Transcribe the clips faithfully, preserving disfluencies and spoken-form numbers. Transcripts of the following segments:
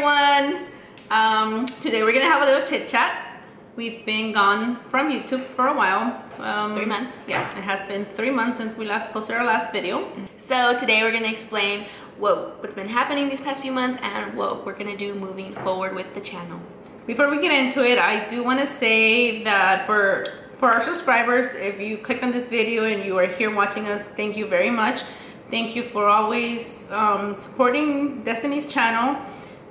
everyone. Um, today we're gonna have a little chit chat. We've been gone from YouTube for a while. Um, three months. Yeah, it has been three months since we last posted our last video. So today we're gonna explain what, what's been happening these past few months and what we're gonna do moving forward with the channel. Before we get into it, I do wanna say that for, for our subscribers, if you clicked on this video and you are here watching us, thank you very much. Thank you for always um, supporting Destiny's channel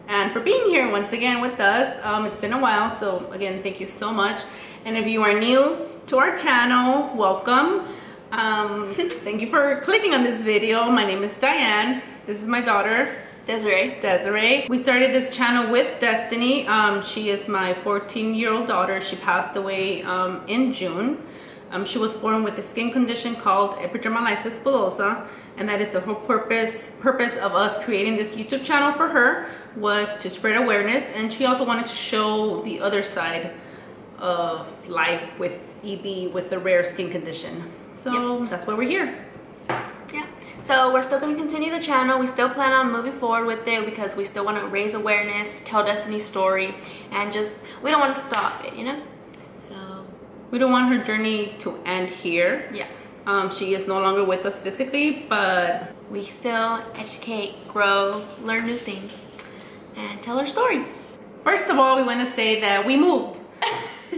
and for being here once again with us. Um, it's been a while, so again, thank you so much. And if you are new to our channel, welcome. Um, thank you for clicking on this video. My name is Diane. This is my daughter, Desiree. Desiree. We started this channel with Destiny. Um, she is my fourteen-year-old daughter. She passed away um, in June. Um, she was born with a skin condition called Epidermolysis Bullosa, and that is the whole purpose purpose of us creating this YouTube channel for her, was to spread awareness, and she also wanted to show the other side of life with E B, with the rare skin condition. So yep. That's why we're here. Yeah. So we're still going to continue the channel. We still plan on moving forward with it because we still want to raise awareness, tell Destiny's story, and just, we don't want to stop it, you know? We don't want her journey to end here. Yeah. Um, she is no longer with us physically, but we still educate, grow, learn new things, and tell her story. First of all, we want to say that we moved.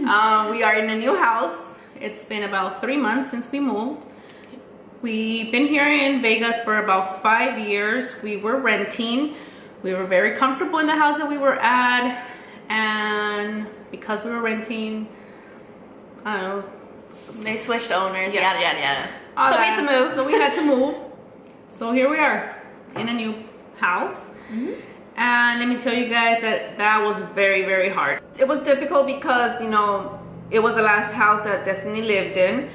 uh, we are in a new house. It's been about three months since we moved. We've been here in Vegas for about five years. We were renting. We were very comfortable in the house that we were at, and because we were renting, I don't know. They switched owners, yeah. yada, yada, yada. All so that. we had to move. So we had to move. So here we are in a new house. Mm-hmm. And let me tell you guys that that was very, very hard. It was difficult because, you know, it was the last house that Destiny lived in.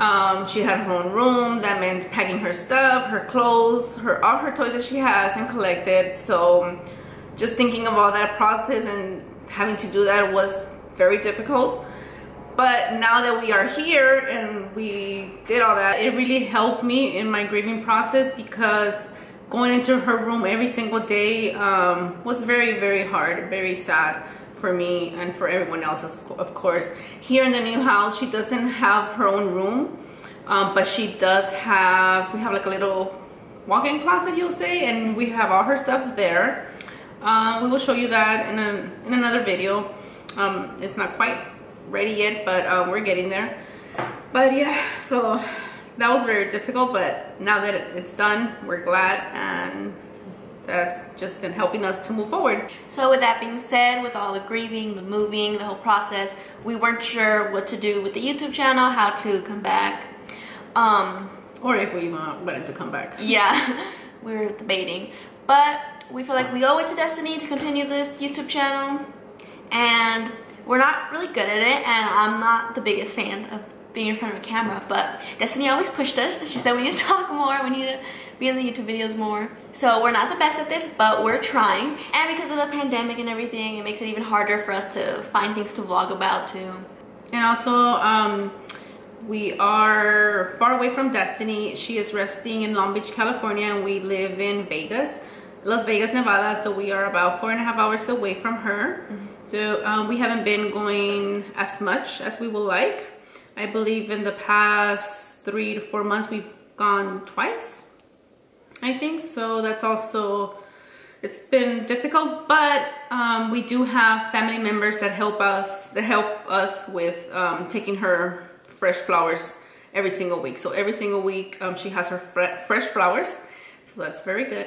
Um, she had her own room. That meant packing her stuff, her clothes, her all her toys that she has and collected. So just thinking of all that process and having to do that was very difficult. But now that we are here and we did all that, it really helped me in my grieving process, because going into her room every single day um, was very, very hard, very sad for me and for everyone else, of course. Here in the new house, she doesn't have her own room, um, but she does have, we have like a little walk-in closet, you'll say, and we have all her stuff there. Uh, we will show you that in, a, in another video. Um, it's not quite ready yet, but uh, we're getting there. But yeah, so that was very difficult, but now that it's done, we're glad, and that's just been helping us to move forward. So with that being said, with all the grieving, the moving, the whole process, we weren't sure what to do with the YouTube channel, how to come back, um or if we want to come back. Yeah. We were debating, but we feel like we owe it to Destiny to continue this YouTube channel, and we're not really good at it, and I'm not the biggest fan of being in front of a camera, but Destiny always pushed us. She said we need to talk more, we need to be in the YouTube videos more. So we're not the best at this, but we're trying. And because of the pandemic and everything, it makes it even harder for us to find things to vlog about too. And also, um, we are far away from Destiny. She is resting in Long Beach, California, and we live in Vegas, Las Vegas, Nevada. So we are about four and a half hours away from her. Mm-hmm. So um, we haven't been going as much as we would like. I believe in the past three to four months we've gone twice, I think. So that's also, it's been difficult, but um, we do have family members that help us, that help us with um, taking her fresh flowers every single week. So every single week um, she has her fre fresh flowers. So that's very good.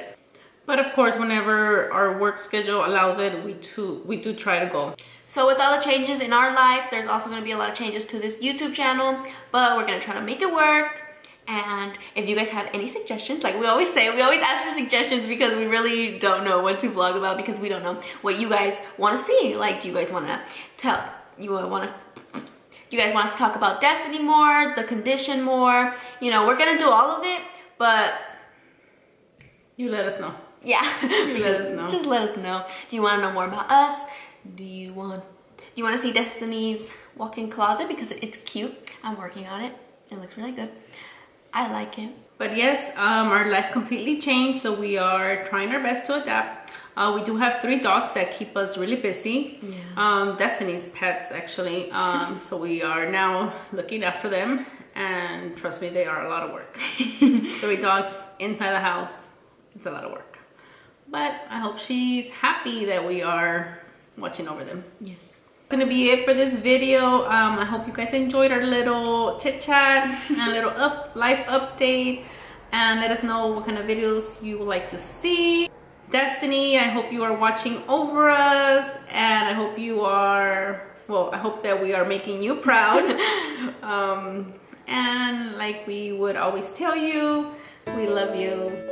But of course, whenever our work schedule allows it, we too, we do try to go. So with all the changes in our life, there's also going to be a lot of changes to this YouTube channel, but we're going to try to make it work. And if you guys have any suggestions, like we always say, we always ask for suggestions because we really don't know what to vlog about, because we don't know what you guys want to see. Like, do you guys want to tell, you want to, you guys want us to talk about Destiny more, the condition more, you know, we're going to do all of it, but you let us know. Yeah, you let us know. Just let us know. Do you want to know more about us? Do you want do you want to see Destiny's walk-in closet, because it's cute? I'm working on it. It looks really good. I like it. But yes, um, our life completely changed, so we are trying our best to adapt. Uh, we do have three dogs that keep us really busy. Yeah. Um, Destiny's pets, actually. Um, so we are now looking after them, and trust me, they are a lot of work. Three dogs inside the house, it's a lot of work. But I hope she's happy that we are watching over them. Yes. That's gonna be it for this video. Um, I hope you guys enjoyed our little chit chat and a little up life update. And let us know what kind of videos you would like to see. Destiny, I hope you are watching over us, and I hope you are, well, I hope that we are making you proud. Um, and like we would always tell you, we love you.